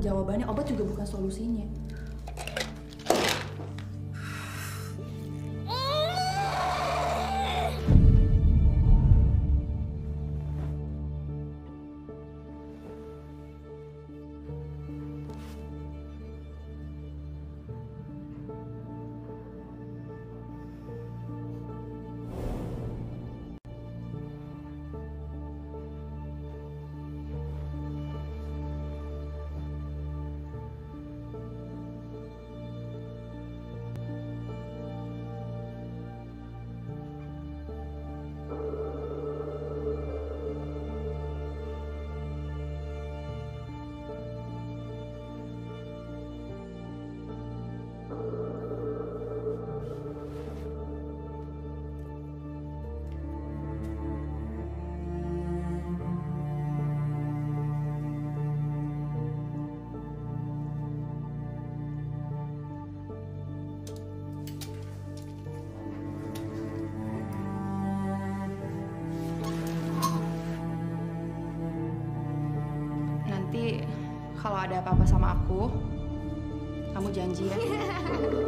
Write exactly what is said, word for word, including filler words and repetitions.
bukan jawabannya, obat juga bukan solusinya. Kalau ada apa-apa sama aku, kamu janji ya?